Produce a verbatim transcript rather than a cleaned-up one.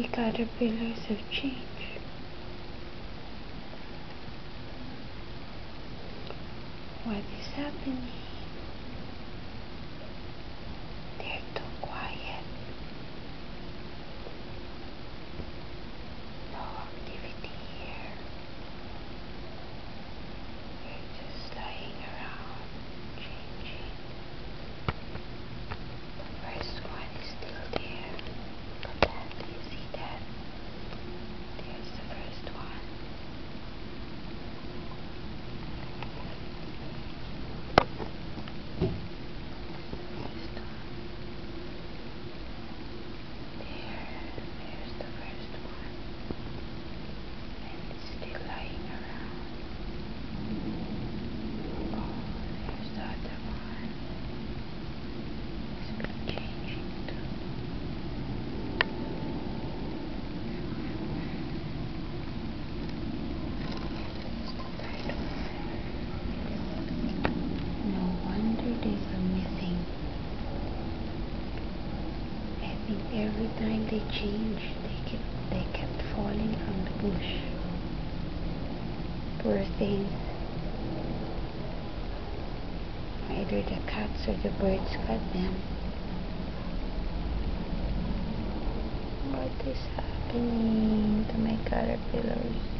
three caterpillars of change. What is happening? They're too quiet. No activity here. They're just lying around, changing. The first one is still there. Look at that, do you see that? There's the first one. Every time they change, they kept, they kept falling from the bush. Poor things. Either the cats or the birds got them. What is happening to my caterpillars?